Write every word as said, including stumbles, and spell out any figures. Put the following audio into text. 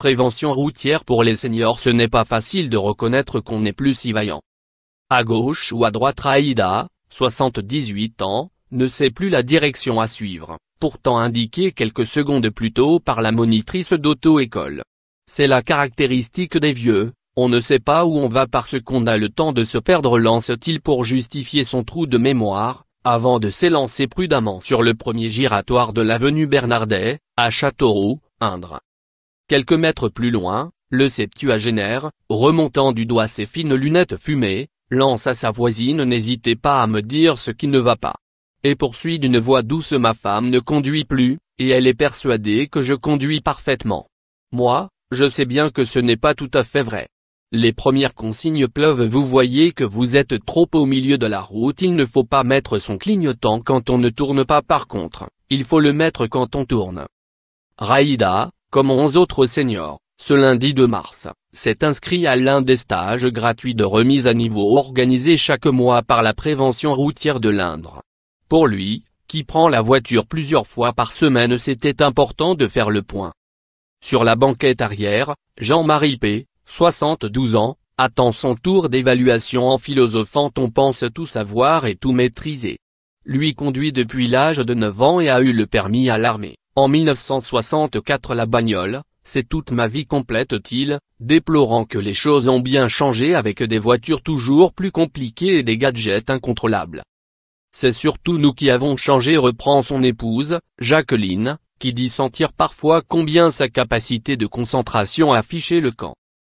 Prévention routière pour les seniors. Ce n'est pas facile de reconnaître qu'on n'est plus si vaillant. À gauche ou à droite, Raïda, soixante-dix-huit ans, ne sait plus la direction à suivre, pourtant indiquée quelques secondes plus tôt par la monitrice d'auto-école. C'est la caractéristique des vieux, on ne sait pas où on va parce qu'on a le temps de se perdre, lance-t-il pour justifier son trou de mémoire, avant de s'élancer prudemment sur le premier giratoire de l'avenue Bernardet, à Châteauroux, Indre. Quelques mètres plus loin, le septuagénaire, remontant du doigt ses fines lunettes fumées, lance à sa voisine: n'hésitez pas à me dire ce qui ne va pas. Et poursuit d'une voix douce: ma femme ne conduit plus, et elle est persuadée que je conduis parfaitement. Moi, je sais bien que ce n'est pas tout à fait vrai. Les premières consignes pleuvent: vous voyez que vous êtes trop au milieu de la route, il ne faut pas mettre son clignotant quand on ne tourne pas, par contre, il faut le mettre quand on tourne. Raïda, comme onze autres seniors, ce lundi deux mars, s'est inscrit à l'un des stages gratuits de remise à niveau organisés chaque mois par la prévention routière de l'Indre. Pour lui, qui prend la voiture plusieurs fois par semaine, c'était important de faire le point. Sur la banquette arrière, Jean-Marie P., soixante-douze ans, attend son tour d'évaluation en philosophant: on pense tout savoir et tout maîtriser. Lui conduit depuis l'âge de neuf ans et a eu le permis à l'armée. En mille neuf cent soixante-quatre, la bagnole, c'est toute ma vie, complète-t-il, déplorant que les choses ont bien changé avec des voitures toujours plus compliquées et des gadgets incontrôlables. C'est surtout nous qui avons changé, reprend son épouse, Jacqueline, qui dit sentir parfois combien sa capacité de concentration affichait le camp.